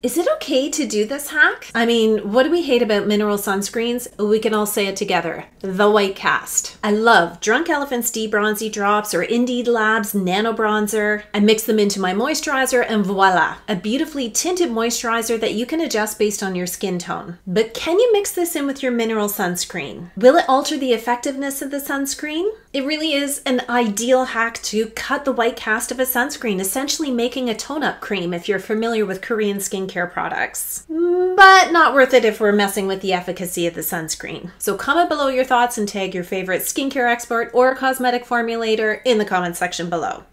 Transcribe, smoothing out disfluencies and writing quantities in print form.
Is it okay to do this hack? I mean, what do we hate about mineral sunscreens? We can all say it together. The white cast. I love Drunk Elephant's D-Bronzy Drops or Indeed Labs Nano-Bronzer. I mix them into my moisturizer and voila, a beautifully tinted moisturizer that you can adjust based on your skin tone. But can you mix this in with your mineral sunscreen? Will it alter the effectiveness of the sunscreen? It really is an ideal hack to cut the white cast of a sunscreen, essentially making a tone-up cream if you're familiar with Korean skincare products. But not worth it if we're messing with the efficacy of the sunscreen. So comment below your thoughts and tag your favorite skincare expert or cosmetic formulator in the comment section below.